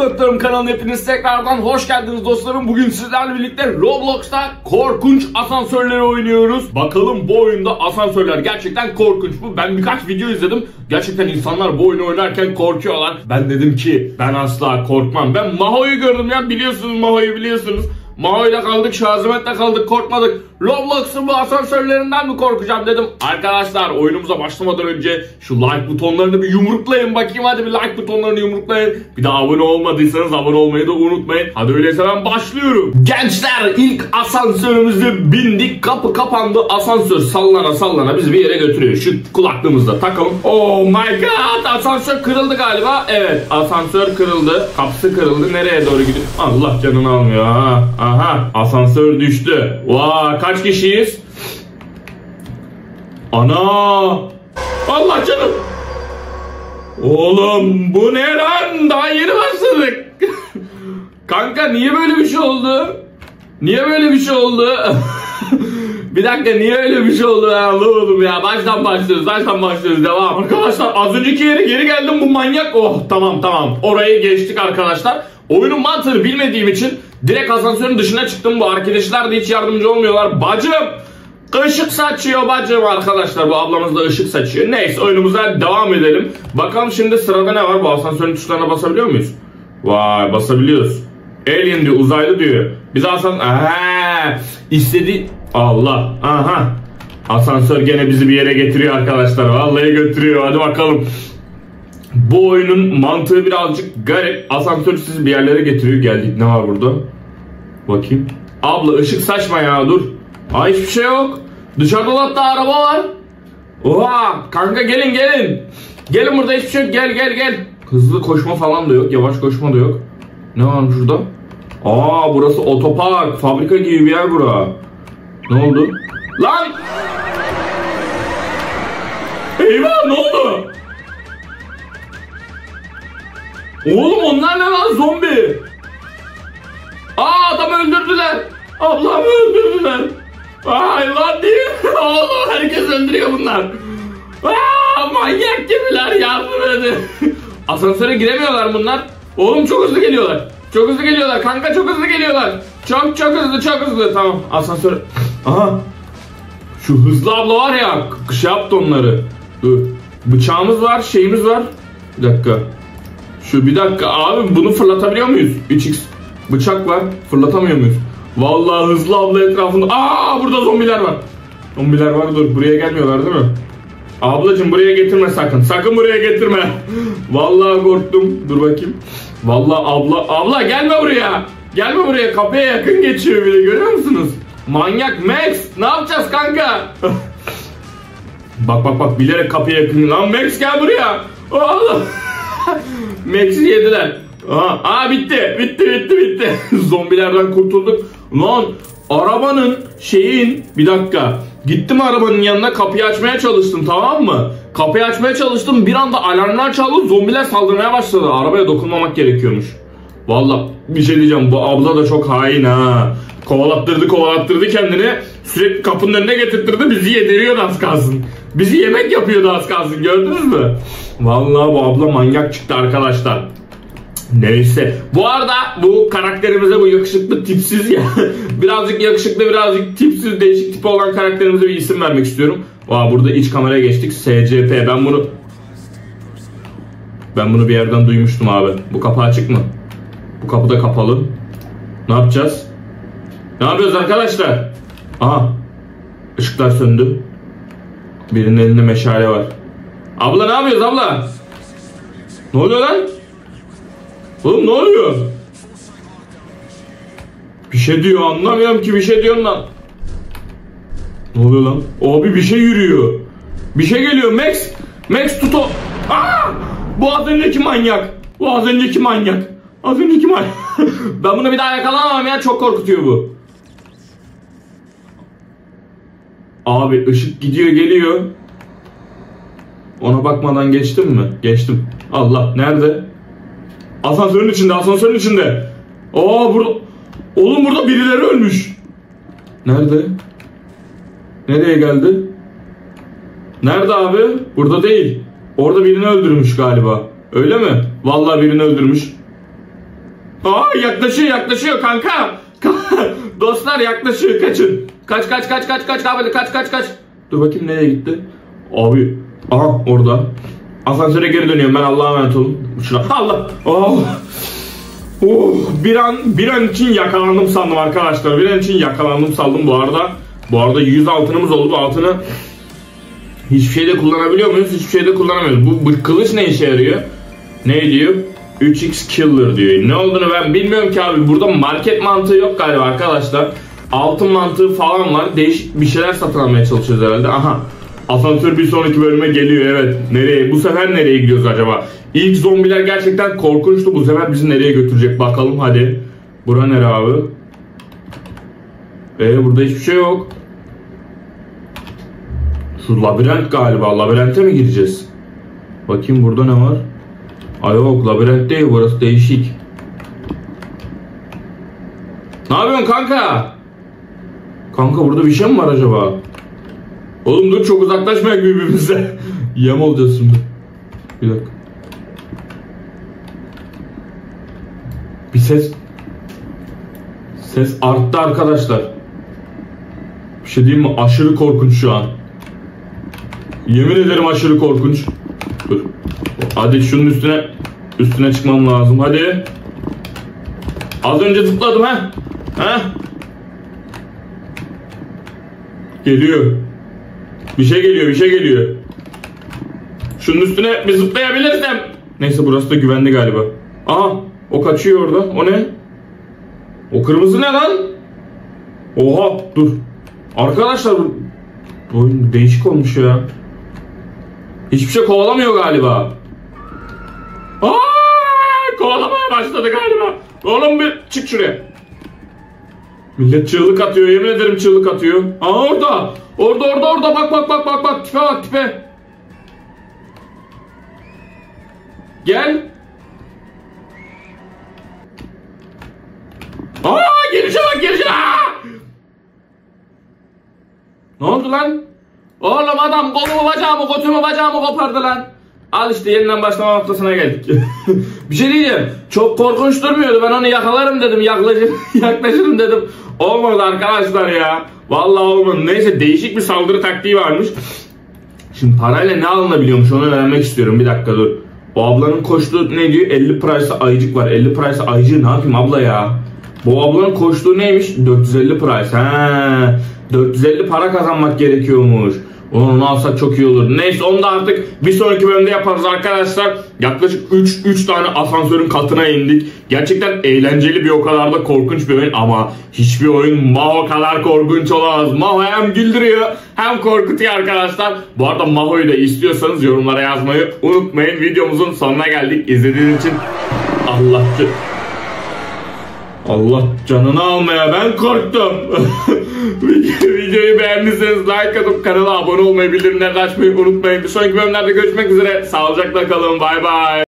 Doktorum kanalına hepiniz tekrardan hoş geldiniz dostlarım. Bugün sizlerle birlikte Roblox'ta korkunç asansörleri oynuyoruz. Bakalım bu oyunda asansörler gerçekten korkunç mu? Ben birkaç video izledim. Gerçekten insanlar bu oyunu oynarken korkuyorlar. Ben dedim ki ben asla korkmam. Ben Maho'yu gördüm ya, biliyorsunuz Maho'yu biliyorsunuz. Maho'yla kaldık, Şazimet'le kaldık, korkmadık. Roblox'un bu asansörlerinden mi korkacağım dedim. Arkadaşlar oyunumuza başlamadan önce şu like butonlarını bir yumruklayın bakayım. Hadi bir like butonlarını yumruklayın. Bir de abone olmadıysanız abone olmayı da unutmayın. Hadi öyleyse ben başlıyorum. Gençler ilk asansörümüzü bindik. Kapı kapandı. Asansör sallana sallana bizi bir yere götürüyor. Şu kulaklığımızda takalım. Oh my god, asansör kırıldı galiba. Evet, asansör kırıldı. Kapısı kırıldı. Nereye doğru gidiyor? Allah canını almıyor. Aha, asansör düştü. Vay, kaç kişiyiz? Ana! Allah canım! Oğlum bu ne lan? Daha yeni başladık. Kanka niye böyle bir şey oldu? Niye böyle bir şey oldu? Bir dakika, niye öyle bir şey oldu ya? Oğlum ya, baştan başlıyoruz devam. Arkadaşlar az önceki yere geri geldim, bu manyak. Oh tamam, orayı geçtik arkadaşlar. Oyunun mantığını bilmediğim için direkt asansörün dışına çıktım. Bu arkadaşlar da hiç yardımcı olmuyorlar. Bacım ışık saçıyor bacım. Arkadaşlar bu ablamız da ışık saçıyor. Neyse oyunumuza devam edelim. Bakalım şimdi sırada ne var? Bu asansörün tuşlarına basabiliyor muyuz? Vay, basabiliyoruz. Alien diyor, uzaylı diyor. Biz asansör... İstedi... Allah. Aha. Asansör gene bizi bir yere getiriyor arkadaşlar. Vallahi götürüyor. Hadi bakalım. Bu oyunun mantığı birazcık garip. Asansör sizi bir yerlere getiriyor. Geldik. Ne var burada? Bakayım. Abla ışık saçma ya, dur. Aa, hiçbir şey yok. Dışarıda dolapta araba var. Oha. Kanka gelin. Gelin, burada hiçbir şey yok. Gel. Hızlı koşma falan da yok. Yavaş koşma da yok. Ne var şurada? Aa, burası otopark. Fabrika gibi bir yer bura. Ne oldu? Lan! Eyvah, ne oldu? Oğlum onlar ne lan, zombi? Aa, adamı öldürdüler. Ablamı öldürdüler. Ay lan değil. Oğlum herkes öldürüyor bunlar. Aa, manyak gibiler, yardım edin. Asansöre giremiyorlar bunlar. Oğlum çok hızlı geliyorlar. Kanka çok hızlı geliyorlar. Çok hızlı. Tamam asansör. Aha. Şu hızlı abla var ya, şey yaptı onları. Bıçağımız var, şeyimiz var. Bir dakika. Abi bunu fırlatabiliyor muyuz? 3x bıçak var, fırlatamıyor muyuz? Vallahi hızlı abla etrafında. Aa, burada zombiler var. Dur, buraya gelmiyorlar değil mi? Ablacığım buraya getirme sakın. Sakın buraya getirme. Vallahi korktum. Dur bakayım. Vallahi abla gelme buraya. Kapıya yakın geçiyor bile, görüyor musunuz? Manyak Max, ne yapacağız kanka? Bak bilerek kapıya yakın. Lan Max gel buraya. Oğlum. Max'i yediler. Aa, bitti. Zombilerden kurtulduk. Lan arabanın şeyin, bir dakika. Gittim arabanın yanına, kapıyı açmaya çalıştım, tamam mı? Bir anda alarmlar çaldı, zombiler saldırmaya başladı. Arabaya dokunmamak gerekiyormuş. Vallahi bir şey diyeceğim, bu abla da çok hain ha. Kovalattırdı kendini. Sürekli kapının önüne getirtirdi, bizi yediriyordu az kalsın. Bizi yemek yapıyordu az kalsın, gördünüz mü? Vallahi bu abla manyak çıktı arkadaşlar. Neyse. Bu arada bu karakterimize, bu yakışıklı tipsiz ya. Birazcık yakışıklı, birazcık tipsiz, değişik tipi olan karakterimize bir isim vermek istiyorum. Aa, burada iç kameraya geçtik. SCP. Ben bunu bir yerden duymuştum abi. Bu kapı açık mı? Bu kapı da kapalı. Ne yapacağız? Ne yapıyoruz arkadaşlar? Aha. Işıklar söndü. Birinin elinde meşale var. Abla ne yapıyoruz abla? Ne oluyor lan? Oğlum ne oluyor? Bir şey diyor, anlamıyorum ki, bir şey diyor lan. Ne oluyor lan? Abi bir şey yürüyor. Bir şey geliyor. Max tut o. Aa! Bu az önceki manyak. Ben bunu bir daha yakalamam ya, çok korkutuyor bu. Abi ışık gidiyor geliyor. Ona bakmadan geçtim mi? Geçtim. Allah, nerede? Asansörün içinde. Aa, burada. Oğlum burada birileri ölmüş. Nerede? Nereye geldi? Nerede abi? Burada değil. Orada birini öldürmüş galiba. Öyle mi? Vallahi birini öldürmüş. Aa, yaklaşıyor kanka. Dostlar yaklaşıyor, kaçın. Kaç. Dur bakayım nereye gitti? Abi, aha orada. Asansöre geri dönüyorum ben, Allah'a emanet olun. Şuna. Allah. Oh. Oh, bir an için yakalandım sandım arkadaşlar. Bir an için yakalandım sandım bu arada. Bu arada 100 altınımız oldu. Bu altını hiçbir şeyde kullanabiliyor muyuz? Hiçbir şeyde kullanamıyoruz. Bu kılıç ne işe yarıyor? Ne diyor? 3x killer diyor. Ne olduğunu ben bilmiyorum ki abi. Burada market mantığı yok galiba arkadaşlar. Altın mantığı falan var. Değişik bir şeyler satın almaya çalışıyoruz herhalde. Aha. Asansör bir sonraki bölüme geliyor, evet. Nereye? Bu sefer nereye gidiyoruz acaba? İlk zombiler gerçekten korkunçtu. Bu sefer bizi nereye götürecek? Bakalım hadi. Bura nere abi? Burada hiçbir şey yok. Şu labirent galiba. Labirente mi gireceğiz? Bakayım burada ne var? Ay yok, labirent değil. Burası değişik. Ne yapıyorsun kanka? Kanka burada bir şey mi var acaba? Oğlum dur, çok uzaklaşmayalım birbirimize. Yem olacağız şimdi. Bir dakika. Bir ses. Ses arttı arkadaşlar. Bir şey diyeyim mi? Aşırı korkunç şu an. Yemin ederim aşırı korkunç. Dur. Hadi şunun üstüne çıkmam lazım. Hadi. Az önce zıpladım ha. Ha? Geliyor. Bir şey geliyor. Şunun üstüne bir zıplayabilirsem. Neyse burası da güvenli galiba. Aha, o kaçıyor orada. O ne? O kırmızı ne lan? Oha, dur. Arkadaşlar bu oyun değişik olmuş ya. Hiçbir şey kovalamıyor galiba. Aa, kovalamaya başladı galiba. Oğlum bir çık şuraya. Millet çığlık atıyor, yemin ederim çığlık atıyor. Aa orada. Orada bak tipe. Gel. Aa girişe. Ne oldu lan? Oğlum adam kolumu bacağımı kopardı lan. Al işte, yeniden başlama noktasına geldik. Bir şey diyeceğim. Çok korkunç durmuyordu. Ben onu yakalarım dedim. Yaklaşırım dedim. Olmadı arkadaşlar ya. Vallahi olmadı. Neyse, değişik bir saldırı taktiği varmış. Şimdi parayla ne alınabiliyormuş onu öğrenmek istiyorum. Bir dakika dur. O ablanın koştuğu ne diyor? 50 price ayıcık var. 50 price ayıcığı ne yapayım abla ya? Bu ablanın koştuğu neymiş? 450 price. He. 450 para kazanmak gerekiyormuş. Onu alsak çok iyi olur. Neyse onu da artık bir sonraki bölümde yaparız arkadaşlar. Yaklaşık 3 tane asansörün katına indik. Gerçekten eğlenceli bir o kadar da korkunç bir oyun. Ama hiçbir oyun Maho kadar korkunç olamaz. Maho hem güldürüyor hem korkutuyor arkadaşlar. Bu arada Maho'yu da istiyorsanız yorumlara yazmayı unutmayın. Videomuzun sonuna geldik. İzlediğiniz için Allah canını almaya, ben korktum. Videoyu beğendiyseniz like atıp kanala abone olmayı, bildirimleri açmayı unutmayın. Bir sonraki bölümlerde görüşmek üzere. Sağlıcakla kalın. Bay bay.